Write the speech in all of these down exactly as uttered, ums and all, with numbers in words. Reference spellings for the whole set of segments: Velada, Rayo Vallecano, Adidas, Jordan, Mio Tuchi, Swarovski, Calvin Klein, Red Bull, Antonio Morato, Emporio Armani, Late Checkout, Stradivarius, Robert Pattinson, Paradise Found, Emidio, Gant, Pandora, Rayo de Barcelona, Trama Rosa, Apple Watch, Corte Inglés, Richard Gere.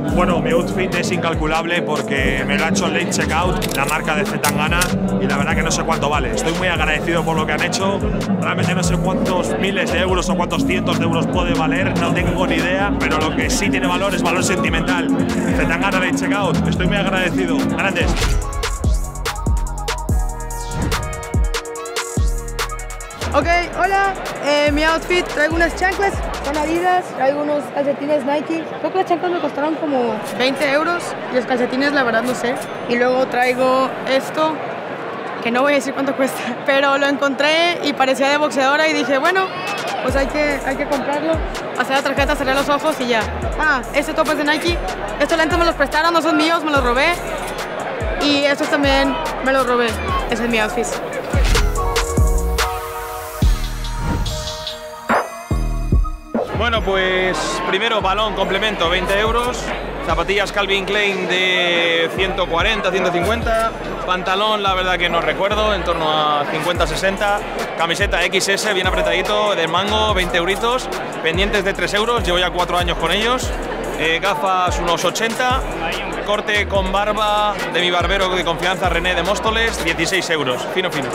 Bueno, mi outfit es incalculable porque me lo ha hecho Late Checkout, la marca de Zetangana, y la verdad que no sé cuánto vale. Estoy muy agradecido por lo que han hecho. Realmente no sé cuántos miles de euros o cuántos cientos de euros puede valer, no tengo ni idea, pero lo que sí tiene valor es valor sentimental. Zetangana, Late Checkout, estoy muy agradecido. Grandes. Ok, hola, eh, mi outfit, traigo unas chanclas, son Adidas, traigo unos calcetines Nike. Creo que las chanclas me costaron como veinte euros y los calcetines la verdad no sé. Y luego traigo esto, que no voy a decir cuánto cuesta, pero lo encontré y parecía de boxeadora y dije, bueno, pues hay que, hay que comprarlo. Pasé la tarjeta, cerré los ojos y ya. Ah, este top es de Nike, estos lentes me los prestaron, no son míos, me los robé. Y estos también me los robé, ese es mi outfit. Bueno, pues primero balón complemento, veinte euros, zapatillas Calvin Klein de ciento cuarenta, ciento cincuenta, pantalón la verdad que no recuerdo, en torno a cincuenta, sesenta, camiseta equis ese bien apretadito, de Mango, veinte euritos, pendientes de tres euros, llevo ya cuatro años con ellos, eh, gafas unos ochenta, corte con barba de mi barbero de confianza René de Móstoles, dieciséis euros, fino fino.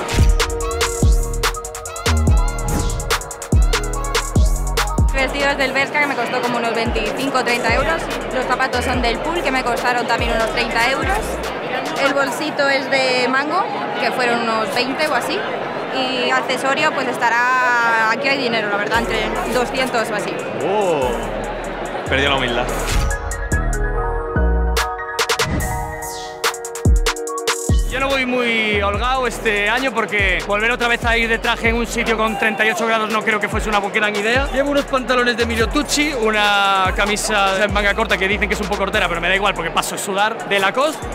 Vestidos del Bershka que me costó como unos veinticinco, treinta euros, los zapatos son del Pool que me costaron también unos treinta euros, el bolsito es de Mango que fueron unos veinte o así y accesorio pues estará, aquí hay dinero la verdad, entre doscientos o así. Oh, perdió la humildad. Yo no voy muy holgado este año porque volver otra vez a ir de traje en un sitio con treinta y ocho grados no creo que fuese una gran idea. Llevo unos pantalones de Mio Tuchi, una camisa en manga corta que dicen que es un poco hortera, pero me da igual porque paso a sudar, de Lacoste.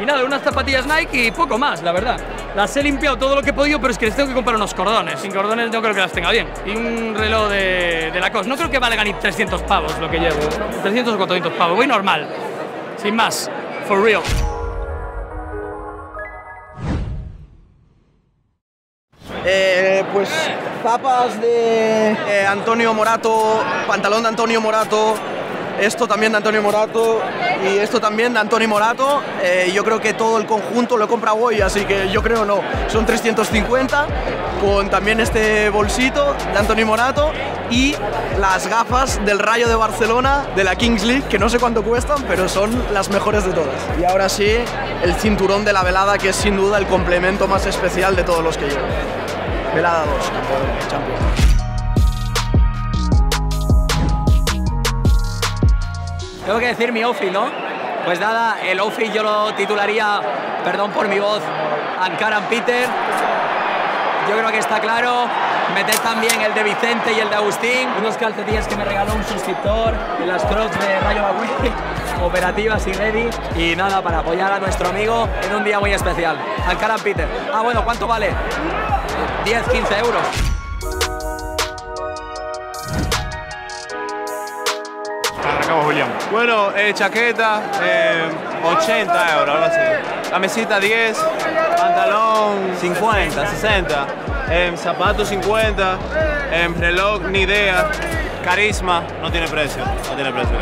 Y nada, unas zapatillas Nike y poco más, la verdad. Las he limpiado todo lo que he podido, pero es que les tengo que comprar unos cordones. Sin cordones no creo que las tenga bien. Y un reloj de, de Lacoste. No creo que valga ni trescientos pavos lo que llevo. trescientos o cuatrocientos pavos. Voy normal. Sin más. For real. Eh, pues zapas de eh, Antonio Morato, pantalón de Antonio Morato, esto también de Antonio Morato y esto también de Antonio Morato. Eh, yo creo que todo el conjunto lo he comprado hoy, así que yo creo no. Son trescientos cincuenta con también este bolsito de Antonio Morato y las gafas del Rayo de Barcelona de la Kings League, que no sé cuánto cuestan, pero son las mejores de todas. Y ahora sí, el cinturón de la Velada, que es sin duda el complemento más especial de todos los que llevo. Velada dos, campeón, champion. Tengo que decir mi outfit, ¿no? Pues nada, el outfit yo lo titularía, perdón por mi voz, Ankaran Peter. Yo creo que está claro. Meted también el de Vicente y el de Agustín. Unos calcetines que me regaló un suscriptor, las crocs de Rayo Vallecano, operativas y ready. Y nada, para apoyar a nuestro amigo en un día muy especial. Ankaran Peter. Ah, bueno, ¿cuánto vale? diez, quince euros. Arrancamos, William. Bueno, eh, chaqueta, eh, ochenta euros, algo así. Camiseta diez, pantalón cincuenta, sesenta, eh, zapatos cincuenta, eh, reloj ni idea, carisma, no tiene precio, no tiene precio.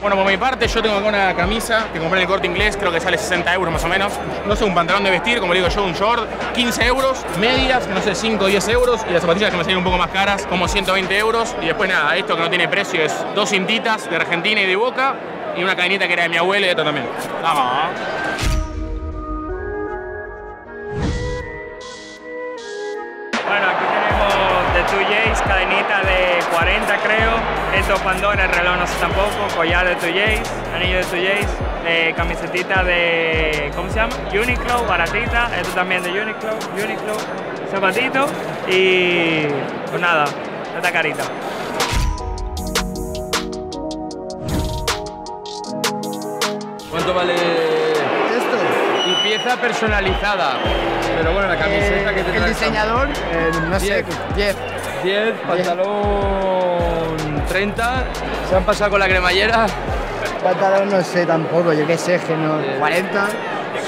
Bueno, por mi parte, yo tengo una camisa que compré en el Corte Inglés, creo que sale sesenta euros más o menos. No sé, un pantalón de vestir, como le digo yo, un short, quince euros. Medias, no sé, cinco o diez euros. Y las zapatillas que me salieron un poco más caras, como ciento veinte euros. Y después nada, esto que no tiene precio es dos cintitas de Argentina y de Boca. Y una cadenita que era de mi abuelo y esto también. Vamos. Bueno, aquí tenemos de dos J's, cadenita de cuarenta creo. Estos pandones, el reloj no sé tampoco, collar de dos J's, anillo de dos J's, eh, camisetita de, ¿cómo se llama? Uniqlo, baratita, esto también de Uniqlo, Uniqlo, zapatito y pues nada, esta carita. ¿Cuánto vale esto? Y pieza personalizada, pero bueno, la camiseta eh, que te el diseñador, eh, no diez. Sé, diez, diez, pantalón... treinta, se han pasado con la cremallera. Pantalón no sé tampoco, yo qué sé, que no. Eh, cuarenta.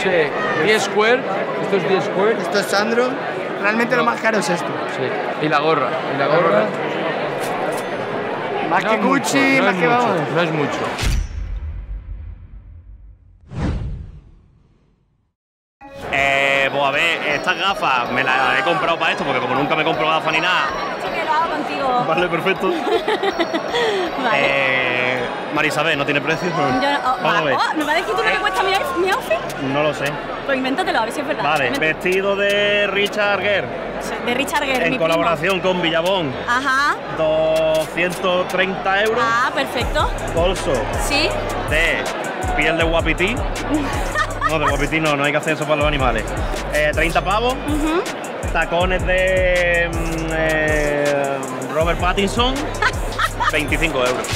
Sí, D-square, esto es D-square. Esto es Sandro. Realmente no. Lo más caro es esto. Sí, y la gorra. Y la gorra. Más no que Gucci, mucho, no más es que mucho, vamos. No es mucho. Eh, pues a ver, estas gafas me las he comprado para esto, porque como nunca me compro gafas ni nada. Sí, que lo hago contigo. Vale, perfecto. Vale. Eh, Marisabel, ¿no tiene precio? Yo no, oh, vamos a ver. Oh, ¿me vas a decir tú lo que cuesta mi, mi outfit? No lo sé. Pues invéntatelo, a ver si es verdad. Vale, vestido de Richard Gere. De Richard Gere, en colaboración primo. Con Villabón. Ajá. doscientos treinta euros. Ah, perfecto. Bolso. Sí. De piel de guapití. No, de guapití no, no hay que hacer eso para los animales. Eh, treinta pavos. Uh-huh. Tacones de eh, Robert Pattinson. veinticinco euros.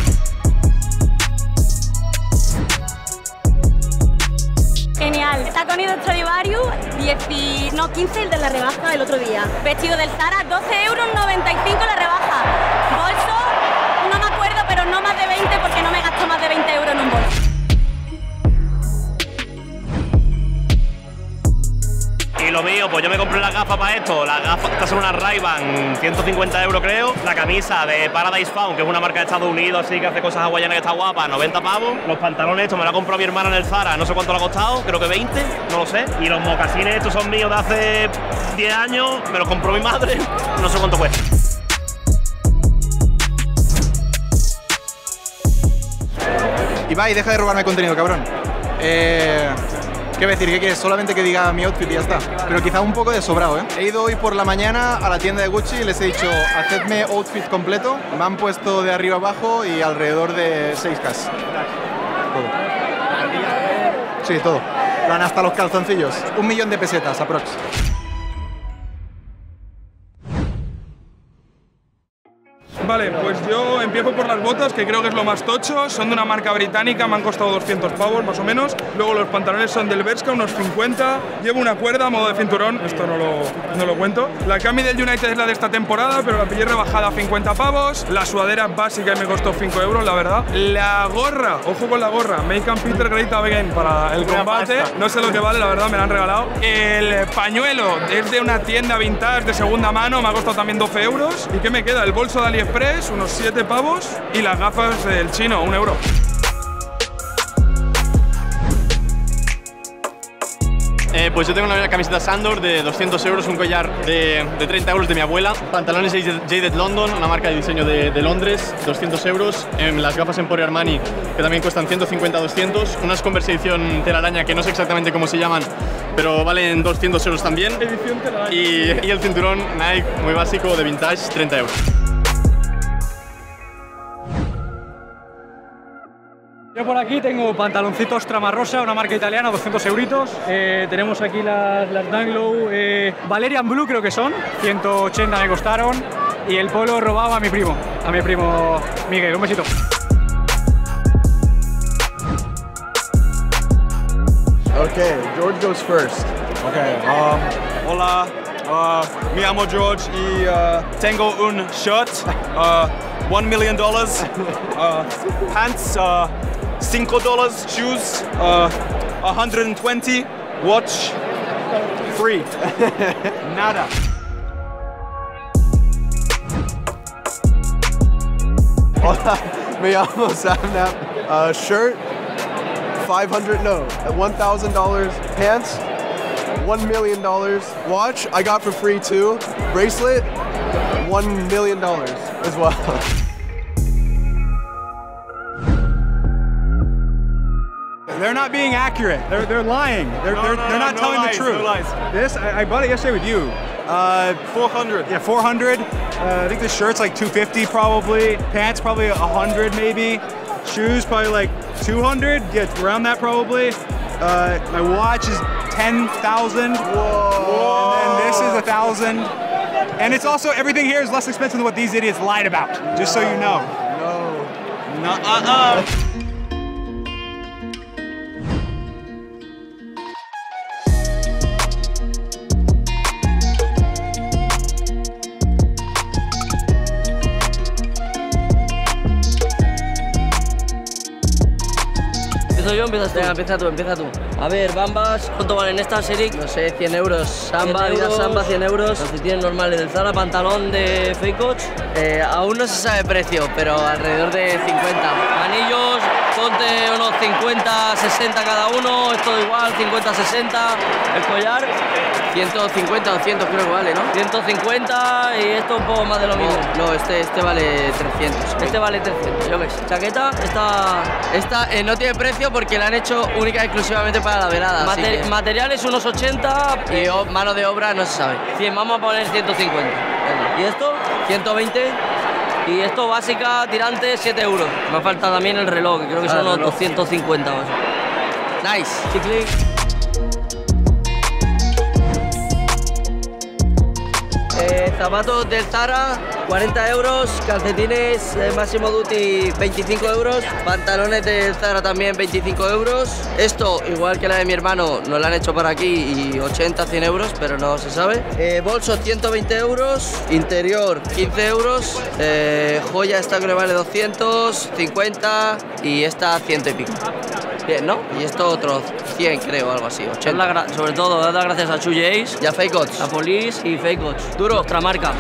Tacones de Stradivarius, diez, no, quince el de la rebaja del otro día. Vestido del Zara, doce euros noventa y cinco la rebaja. Bolso, no me acuerdo, pero no más de veinte porque no me gasto más de veinte euros en un bolso. Y lo mío, pues yo me compré la gafa para esto. La gafa, estas son una Ray-Ban, ciento cincuenta euros creo. La camisa de Paradise Found, que es una marca de Estados Unidos, así que hace cosas hawaianas que está guapa, noventa pavos. Los pantalones estos me la compró mi hermana en el Zara, no sé cuánto le ha costado, creo que veinte, no lo sé. Y los mocasines estos son míos de hace diez años, me los compró mi madre, no sé cuánto cuesta. Ibai, deja de robarme contenido, cabrón. Eh... ¿Qué decir? ¿Qué quieres? Solamente que diga mi outfit y ya está. Pero quizá un poco de sobrado, ¿eh? He ido hoy por la mañana a la tienda de Gucci y les he dicho, hacedme outfit completo. Me han puesto de arriba abajo y alrededor de seis K. Todo. Sí, todo. Van hasta los calzoncillos. Un millón de pesetas, aprox. Vale, pues yo empiezo por las botas, que creo que es lo más tocho. Son de una marca británica, me han costado doscientos pavos, más o menos. Luego los pantalones son del Bershka, unos cincuenta. Llevo una cuerda a modo de cinturón, esto no lo, no lo cuento. La cami del United es la de esta temporada, pero la pillé rebajada a cincuenta pavos. La sudadera básica me costó cinco euros, la verdad. La gorra, ojo con la gorra. Make and Peter Great Again para el combate. No sé lo que vale, la verdad, me la han regalado. El pañuelo es de una tienda vintage de segunda mano, me ha costado también doce euros. ¿Y qué me queda? El bolso de AliExpress, unos siete pavos, y las gafas del chino, un euro. Eh, pues yo tengo una camiseta Sandro de doscientos euros, un collar de, de treinta euros de mi abuela, pantalones de Jaded London, una marca de diseño de, de Londres, doscientos euros, eh, las gafas Emporio Armani, que también cuestan ciento cincuenta a doscientos, unas Converse edición telaraña, que no sé exactamente cómo se llaman, pero valen doscientos euros también, y, y el cinturón Nike, muy básico, de vintage, treinta euros. Yo por aquí tengo pantaloncitos Trama Rosa, una marca italiana, doscientos euritos. Eh, tenemos aquí las, las Danglow, eh, Valerian Blue creo que son, ciento ochenta me costaron. Y el polo robado a mi primo, a mi primo Miguel, un besito. Okay, George goes first. Okay, um, hola, uh, me llamo George y uh, tengo un shirt, uh, one million dollars, uh, pants, uh, cinco dólares, shoes, uh, one hundred twenty, watch, free. Nada. Hola, me llamo Samnap. Uh, shirt, five hundred, no, one thousand dollars. Pants, one million dollars. Watch, I got for free too. Bracelet, one million dollars as well. They're not being accurate. They're, they're lying. They're, no, they're, no, they're not no telling lies, the truth. No lies. This, I, I bought it yesterday with you. Uh, four hundred. Yeah, four hundred. Uh, I think the shirt's like two fifty probably. Pants probably one hundred maybe. Shoes probably like two hundred. Yeah, around that probably. Uh, my watch is ten thousand. Whoa. Whoa. And then this is one thousand. And it's also, everything here is less expensive than what these idiots lied about. No. Just so you know. No. No. Uh-uh. ¿Empiezo yo o empiezas tú? Venga, empieza tú, empieza tú. A ver, Bambas, ¿cuánto valen estas, Eric? No sé, cien euros. Samba, Adidas Samba, cien euros. Calcetines normales del Zara, pantalón de Fake Coach. Eh, aún no se sabe precio, pero alrededor de cincuenta. Anillos, ponte unos cincuenta, sesenta cada uno, esto igual, cincuenta, sesenta. El collar, ciento cincuenta, doscientos creo que vale, ¿no? ciento cincuenta y esto un poco más de lo mismo. No, no este, este vale trescientos. Este vale trescientos, yo qué sé. Chaqueta, esta... Esta eh, no tiene precio porque la han hecho única y exclusivamente para la velada. Mater que... Materiales unos ochenta y oh, mano de obra no se sabe. cien, vamos a poner ciento cincuenta. ¿Y esto? ciento veinte. Y esto básica, tirante, siete euros. Me ha faltado también el reloj, que creo que ah, son los doscientos cincuenta más. Nice. Chicle. Eh, zapatos del Zara, cuarenta euros. Calcetines eh, Máximo Duty, veinticinco euros. Pantalones del Zara también, veinticinco euros. Esto, igual que la de mi hermano, nos la han hecho para aquí y ochenta, cien euros, pero no se sabe. Eh, bolso, ciento veinte euros. Interior, quince euros. Eh, joya, esta que le vale doscientos cincuenta. Y esta, ciento y pico. Bien, ¿no? Y esto otro cien, creo, algo así, ochenta. Sobre todo, dar las gracias a Chuy Ace y a Fake Coach, a Police y Fake Coach. Duro, nuestra marca.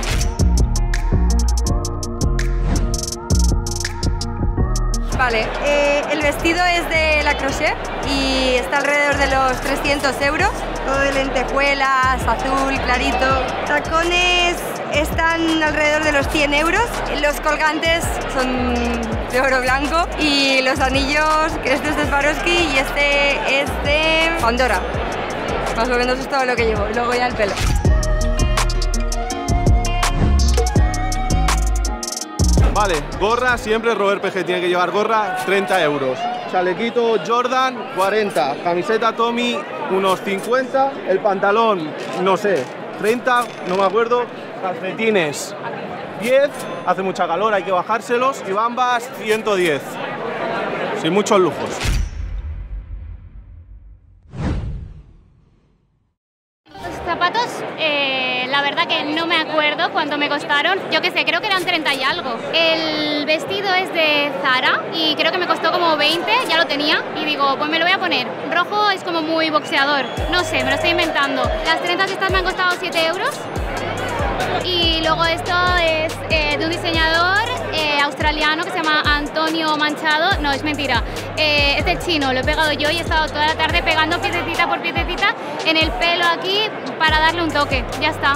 Vale, eh, el vestido es de la Crochet y está alrededor de los trescientos euros. Todo de lentejuelas, azul, clarito. Tacones están alrededor de los cien euros. Los colgantes son de oro blanco y los anillos, que este es de Swarovski y este es de Pandora. Más o menos es todo lo que llevo. Luego ya el pelo. Vale, gorra, siempre Robert P G tiene que llevar gorra, treinta euros. Chalequito Jordan, cuarenta. Camiseta Tommy, unos cincuenta. El pantalón, no sé, treinta, no me acuerdo. Calcetines, diez. Hace mucha calor, hay que bajárselos. Y Bambas, ciento diez. Sin muchos lujos. Los zapatos, eh... la verdad que no me acuerdo cuánto me costaron, yo que sé, creo que eran treinta y algo. El vestido es de Zara y creo que me costó como veinte, ya lo tenía y digo, pues me lo voy a poner. Rojo es como muy boxeador, no sé, me lo estoy inventando. Las trenzas estas me han costado siete euros y luego esto es eh, de un diseñador eh, australiano que se llama Antonio Manchado, no, es mentira, eh, es del chino, lo he pegado yo y he estado toda la tarde pegando piececita por piececita en el pelo aquí para darle un toque, ya está.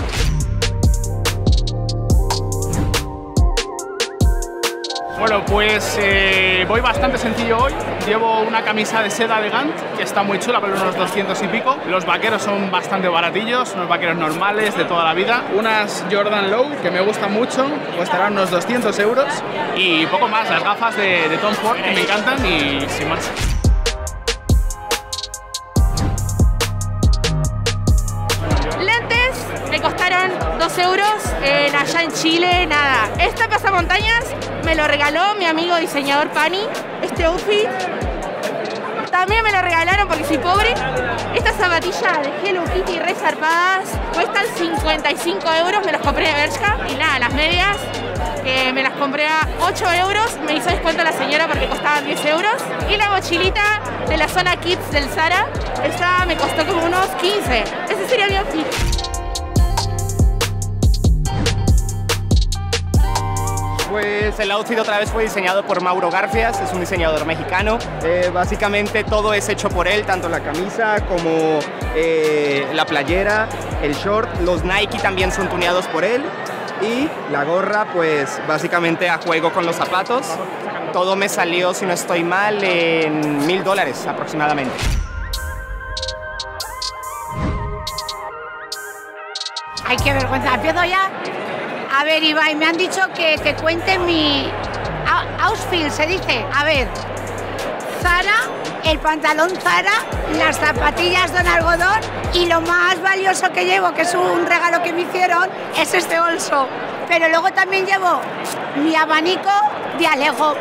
Bueno, pues eh, voy bastante sencillo hoy. Llevo una camisa de seda de Gant, que está muy chula, pero unos doscientos y pico. Los vaqueros son bastante baratillos, unos vaqueros normales de toda la vida. Unas Jordan Low, que me gustan mucho, costarán unos doscientos euros. Y poco más, las gafas de, de Tom Ford, que me encantan, y sin más. Costaron dos euros eh, allá en Chile, nada. Esta pasamontañas me lo regaló mi amigo diseñador Pani. Este outfit también me lo regalaron porque soy pobre. Estas zapatillas de Hello Kitty re zarpadas cuestan cincuenta y cinco euros, me las compré de Bershka. Y nada, las medias que me las compré a ocho euros, me hizo descuento la señora porque costaban diez euros. Y la mochilita de la zona Kids del Zara, esta me costó como unos quince. Ese sería mi outfit. Pues el outfit otra vez fue diseñado por Mauro Garfias, es un diseñador mexicano. Eh, básicamente todo es hecho por él, tanto la camisa como eh, la playera, el short. Los Nike también son tuneados por él. Y la gorra, pues básicamente a juego con los zapatos. Todo me salió, si no estoy mal, en mil dólares aproximadamente. Ay, qué vergüenza, ¿empiezo ya? A ver, Ibai, me han dicho que, que cuente mi outfit, se dice. A ver, Zara, el pantalón Zara, las zapatillas de algodón y lo más valioso que llevo, que es un regalo que me hicieron, es este bolso. Pero luego también llevo mi abanico de Alejo.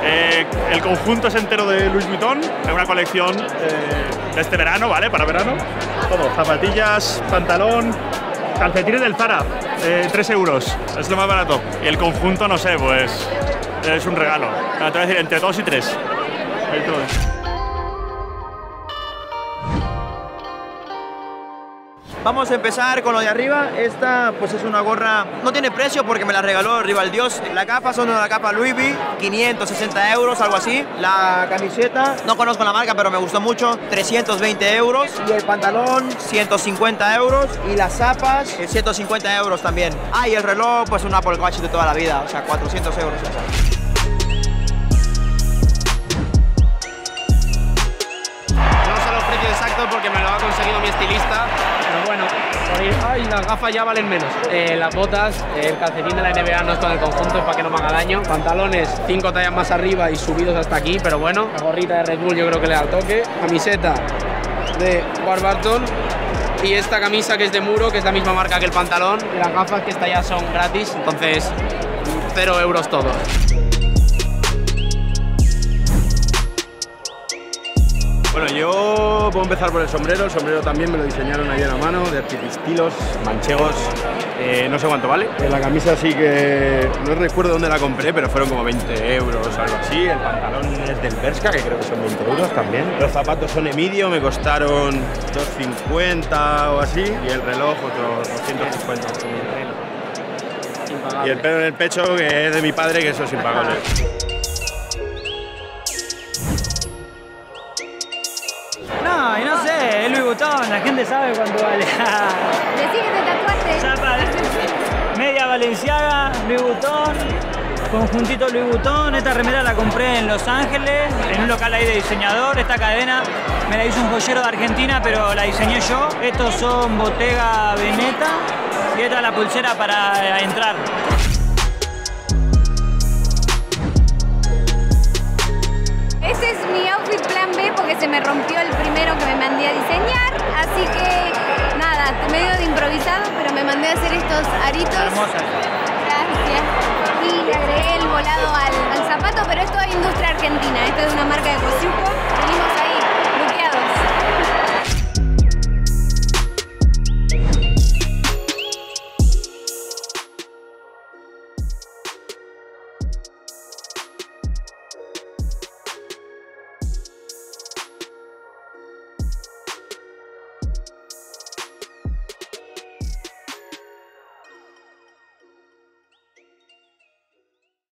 Eh, el conjunto es entero de Louis Vuitton, es una colección eh, de este verano, ¿vale? Para verano. Todo, zapatillas, pantalón, Calcetines del Zara, eh, tres euros. Es lo más barato. Y el conjunto, no sé, pues es un regalo. Te voy a decir, entre dos y tres. Vamos a empezar con lo de arriba. Esta pues es una gorra, no tiene precio porque me la regaló Rival Dios. La capa son de la capa Louis V, quinientos sesenta euros, algo así. La camiseta, no conozco la marca, pero me gustó mucho, trescientos veinte euros. Y el pantalón, ciento cincuenta euros. Y las zapas, ciento cincuenta euros también. Ah, y el reloj, pues un Apple Watch de toda la vida, o sea, cuatrocientos euros. O sea. Porque me lo ha conseguido mi estilista, pero bueno, ay, las gafas ya valen menos, eh, las botas, el calcetín de la N B A no está en el conjunto, es para que no me haga daño, pantalones cinco tallas más arriba y subidos hasta aquí, pero bueno, la gorrita de Red Bull yo creo que le da el toque, camiseta de Warburton y esta camisa que es de Muro, que es la misma marca que el pantalón, y las gafas que esta ya son gratis, entonces cero euros todo. Bueno, yo puedo empezar por el sombrero. El sombrero también me lo diseñaron ahí a la mano, de estilos manchegos, eh, no sé cuánto vale. La camisa sí que no recuerdo dónde la compré, pero fueron como veinte euros, algo así. El pantalón es del Bershka, que creo que son veinte euros también. Los zapatos son Emidio, me costaron dos cincuenta o así. Y el reloj, otros doscientos cincuenta. Impagable. Y el pelo en el pecho, que es de mi padre, que eso es impagable. No, y no sé, es Louis Vuitton, la gente sabe cuánto vale. Decí que te tatuaste. Zapa, media Valenciaga, Louis Vuitton, conjuntito Louis Vuitton. Esta remera la compré en Los Ángeles, en un local ahí de diseñador. Esta cadena me la hizo un joyero de Argentina, pero la diseñé yo. Estos son Bottega Veneta y esta es la pulsera para entrar. Ese es mi outfit plan B porque se me rompió el primero que me mandé a diseñar, así que nada, medio de improvisado, pero me mandé a hacer estos aritos. Hermosa. Gracias. Y le agregué el volado al, al